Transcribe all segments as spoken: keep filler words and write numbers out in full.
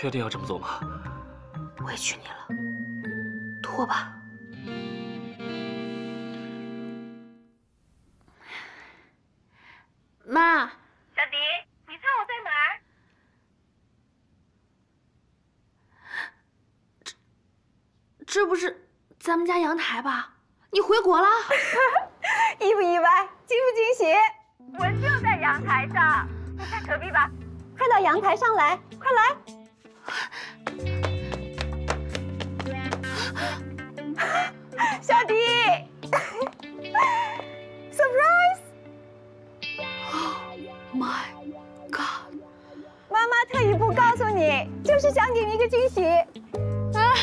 确定要这么做吗？委屈你了，脱吧。妈，小迪，你猜我在哪儿？这这不是咱们家阳台吧？你回国了？意不意外，惊不惊喜？我就在阳台上，你看隔壁吧。 快到阳台上来，快来！小迪 ，surprise！Oh my god！ 妈妈特意不告诉你，就是想给你一个惊喜。啊！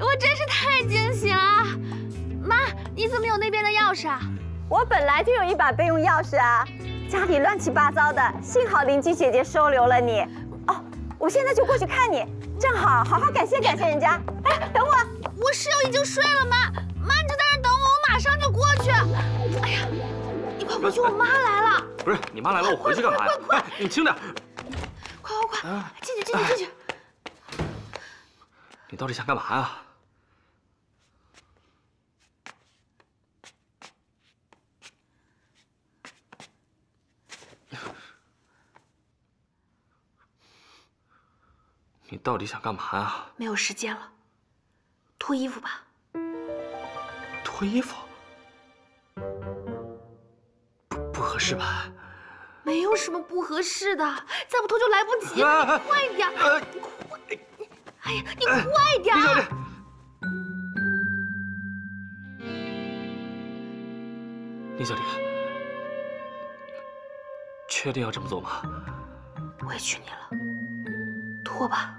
我真是太惊喜了！妈，你怎么有那边的钥匙啊？我本来就有一把备用钥匙啊。 家里乱七八糟的，幸好邻居姐姐收留了你。哦，我现在就过去看你，正好好好感谢感谢人家。哎，等我，我室友已经睡了，妈，妈你就在这等我，我马上就过去。哎呀，你快回去，我妈来了。不是你妈来了，我回去干嘛呀？快快快，你轻点。快快快，进去进去进去。你到底想干嘛呀？ 你到底想干嘛呀？没有时间了，脱衣服吧。脱衣服？不不合适吧？没有什么不合适的，再不脱就来不及了。你快点！你快！哎呀，你快点！林小迪，林小迪，确定要这么做吗？委屈你了。 脱吧。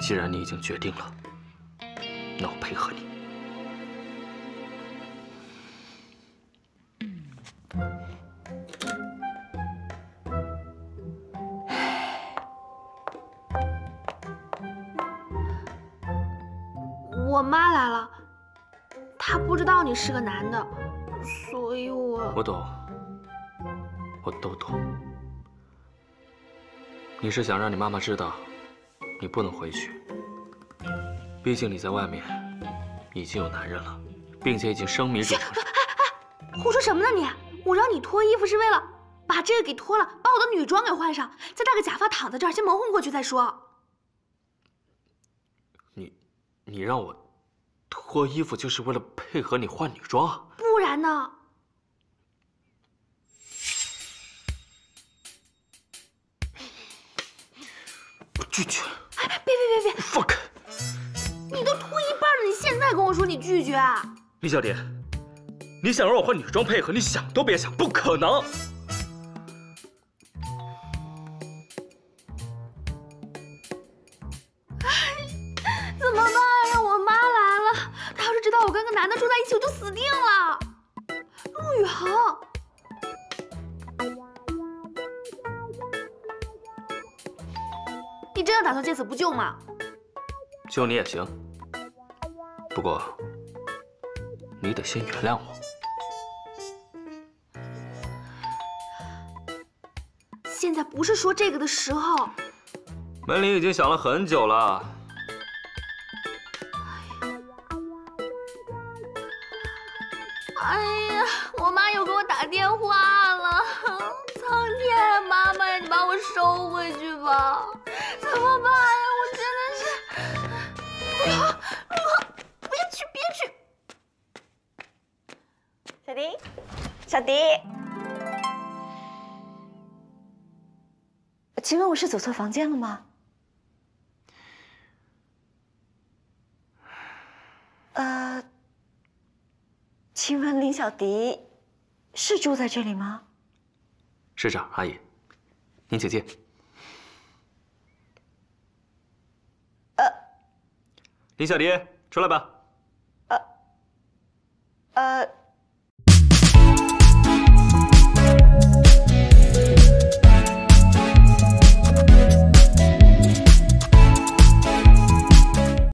既然你已经决定了，那我配合你。我妈来了，她不知道你是个男的，所以我。 我懂，我都懂。你是想让你妈妈知道，你不能回去，毕竟你在外面已经有男人了，并且已经生米煮成熟。哎哎，胡说什么呢你？我让你脱衣服是为了把这个给脱了，把我的女装给换上，再戴个假发躺在这儿，先蒙混过去再说。你，你让我脱衣服就是为了配合你换女装？不然呢？ 拒绝！哎，别别别别！放开！你都脱一半了，你现在跟我说你拒绝？李小蝶，你想让我换女装配合，你想都别想，不可能！哎，怎么办呀？我妈来了，她要是知道我跟个男的住在一起，我就死定了。陆宇航。 真的打算见死不救吗？救你也行，不过你得先原谅我。现在不是说这个的时候。门铃已经响了很久了。哎呀，我妈又给我打电话了！苍天，妈妈呀，你把我收回去吧！ 怎么办呀！我真的是，陆航，陆航，别去，别去！小迪，小迪，请问我是走错房间了吗？呃，请问林小迪是住在这里吗？市长阿姨，您请进。 林小迪，出来吧。呃，呃，